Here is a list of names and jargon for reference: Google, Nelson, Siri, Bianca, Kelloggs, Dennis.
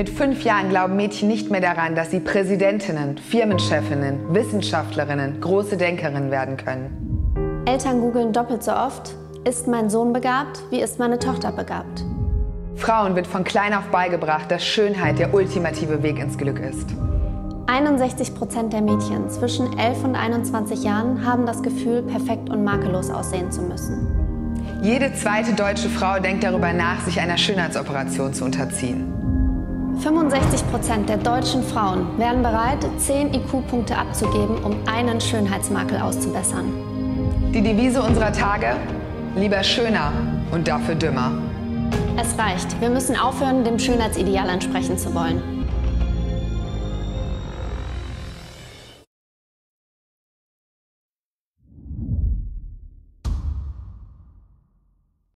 Mit 5 Jahren glauben Mädchen nicht mehr daran, dass sie Präsidentinnen, Firmenchefinnen, Wissenschaftlerinnen, große Denkerinnen werden können. Eltern googeln doppelt so oft: Ist mein Sohn begabt? Wie ist meine Tochter begabt? Frauen wird von klein auf beigebracht, dass Schönheit der ultimative Weg ins Glück ist. 61% der Mädchen zwischen 11 und 21 Jahren haben das Gefühl, perfekt und makellos aussehen zu müssen. Jede zweite deutsche Frau denkt darüber nach, sich einer Schönheitsoperation zu unterziehen. 65% der deutschen Frauen wären bereit, 10 IQ-Punkte abzugeben, um einen Schönheitsmakel auszubessern. Die Devise unserer Tage: Lieber schöner und dafür dümmer. Es reicht. Wir müssen aufhören, dem Schönheitsideal entsprechen zu wollen.